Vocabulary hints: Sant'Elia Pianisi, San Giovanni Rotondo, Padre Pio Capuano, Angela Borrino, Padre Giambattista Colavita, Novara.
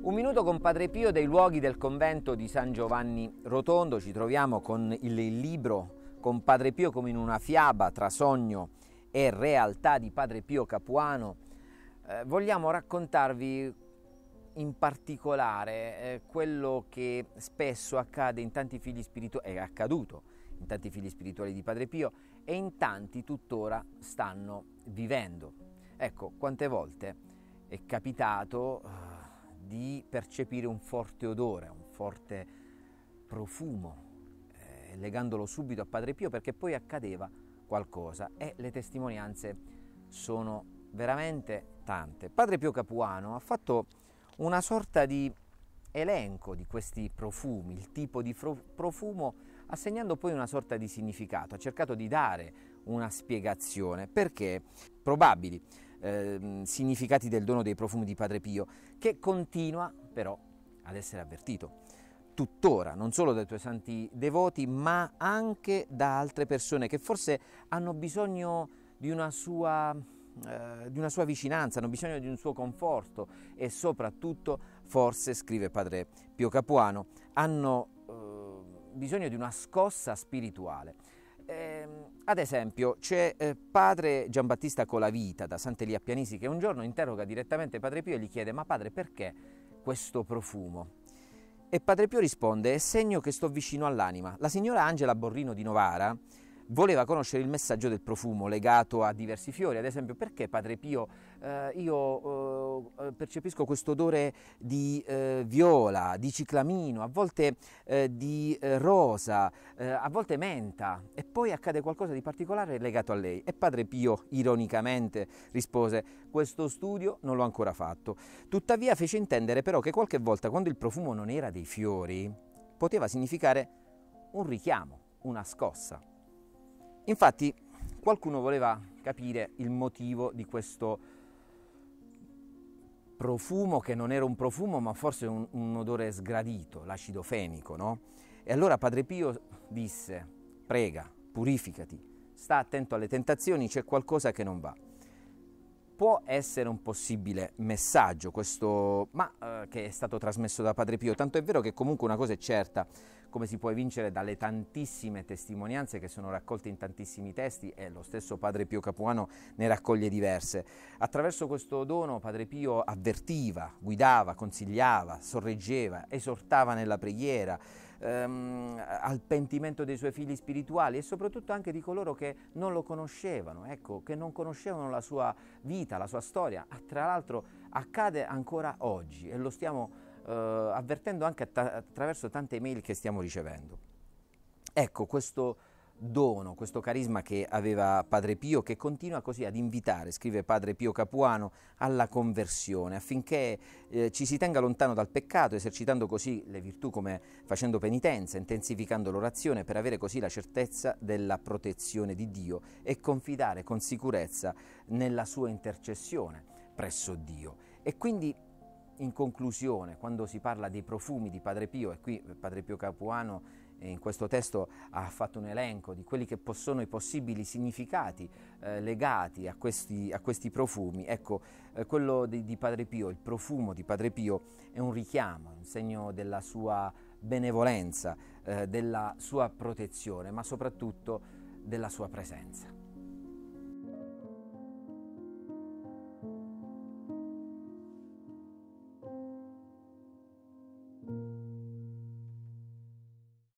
Un minuto con Padre Pio dei luoghi del convento di San Giovanni Rotondo. Ci troviamo con il libro Con Padre Pio come in una fiaba, tra sogno e realtà di Padre Pio Capuano. Vogliamo raccontarvi in particolare quello che spesso accade in tanti figli spirituali, è accaduto in tanti figli spirituali di Padre Pio e in tanti tuttora stanno vivendo. Ecco, quante volte è capitato di percepire un forte odore, un forte profumo, legandolo subito a Padre Pio perché poi accadeva qualcosa, e le testimonianze sono veramente tante. Padre Pio Capuano ha fatto una sorta di elenco di questi profumi, il tipo di profumo, assegnando poi una sorta di significato, ha cercato di dare una spiegazione, perché probabili significati del dono dei profumi di Padre Pio, che continua però ad essere avvertito tuttora, non solo dai tuoi santi devoti, ma anche da altre persone che forse hanno bisogno di una sua vicinanza, hanno bisogno di un suo conforto, e soprattutto, forse, scrive Padre Pio Capuano, hanno bisogno di una scossa spirituale. Ad esempio c'è Padre Giambattista Colavita da Sant'Elia Pianisi, che un giorno interroga direttamente Padre Pio e gli chiede: ma padre, perché questo profumo? E Padre Pio risponde: è segno che sto vicino all'anima. La signora Angela Borrino di Novara voleva conoscere il messaggio del profumo legato a diversi fiori, ad esempio: perché Padre Pio io percepisco questo odore di viola, di ciclamino, a volte di rosa, a volte menta, e poi accade qualcosa di particolare legato a lei. E Padre Pio ironicamente rispose: questo studio non l'ho ancora fatto. Tuttavia fece intendere però che qualche volta, quando il profumo non era dei fiori, poteva significare un richiamo, una scossa. Infatti qualcuno voleva capire il motivo di questo profumo, che non era un profumo ma forse un odore sgradito, l'acido fenico, no? E allora Padre Pio disse: prega, purificati, sta attento alle tentazioni, c'è qualcosa che non va. Può essere un possibile messaggio questo, ma che è stato trasmesso da Padre Pio, tanto è vero che comunque una cosa è certa, come si può evincere dalle tantissime testimonianze che sono raccolte in tantissimi testi, e lo stesso Padre Pio Capuano ne raccoglie diverse. Attraverso questo dono Padre Pio avvertiva, guidava, consigliava, sorreggeva, esortava nella preghiera, al pentimento dei suoi figli spirituali e soprattutto anche di coloro che non lo conoscevano, ecco, che non conoscevano la sua vita, la sua storia. Tra l'altro accade ancora oggi e lo stiamo avvertendo anche attraverso tante email che stiamo ricevendo. Ecco questo dono, questo carisma che aveva Padre Pio, che continua così ad invitare, scrive Padre Pio Capuano, alla conversione, affinché ci si tenga lontano dal peccato, esercitando così le virtù come facendo penitenza, intensificando l'orazione, per avere così la certezza della protezione di Dio e confidare con sicurezza nella sua intercessione presso Dio. E quindi, in conclusione, quando si parla dei profumi di Padre Pio, e qui Padre Pio Capuano in questo testo ha fatto un elenco di quelli che sono i possibili significati legati a questi profumi, ecco, quello di Padre Pio, il profumo di Padre Pio è un richiamo, un segno della sua benevolenza, della sua protezione, ma soprattutto della sua presenza.